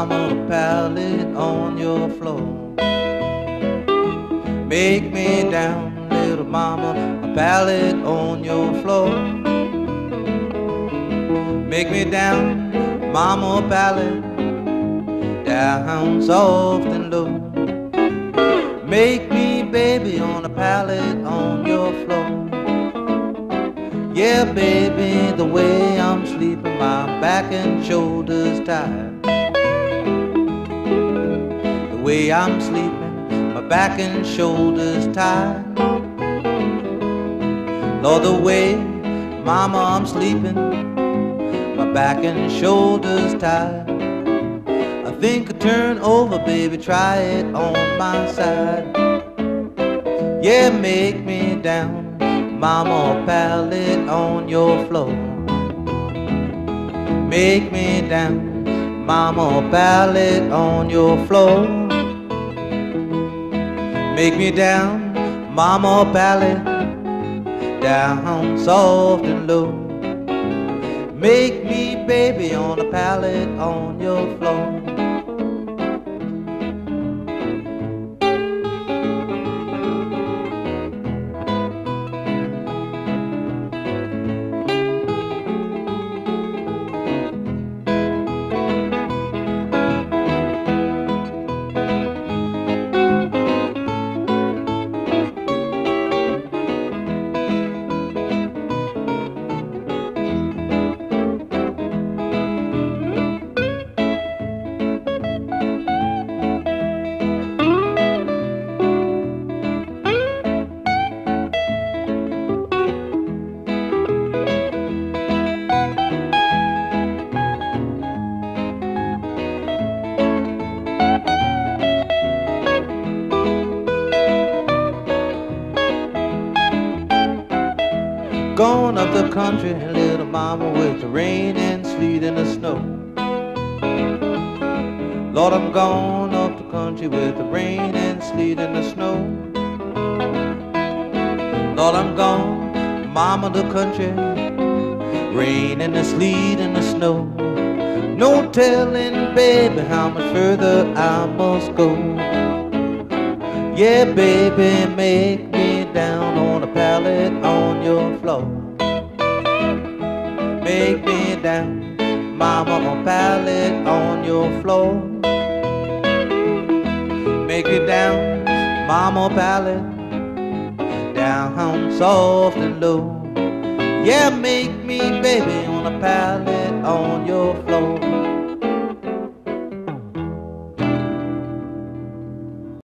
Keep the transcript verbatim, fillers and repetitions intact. I'm a pallet on your floor. Make me down, little mama, a pallet on your floor. Make me down, mama, a pallet, down soft and low. Make me, baby, on a pallet on your floor. Yeah, baby, the way I'm sleeping, my back and shoulders tired. The way I'm sleeping, my back and shoulders tired. Lord, the way, mama, I'm sleeping, my back and shoulders tired. I think I turn over, baby, try it on my side. Yeah, make me down, mama, pallet on your floor. Make me down, mama, pallet on your floor. Make me down, mama, pallet, down soft and low. Make me, baby, on a pallet on your floor. Gone up the country, little mama, with the rain and sleet and the snow. Lord, I'm gone up the country with the rain and sleet and the snow. Lord, I'm gone, mama, the country, rain and the sleet and the snow. No telling, baby, how much further I must go. Yeah, baby, make me down on a pallet on your floor. Make me down, mama, on a pallet on your floor. Make me down, mama, pallet, down soft and low. Yeah, make me, baby, on a pallet on your floor.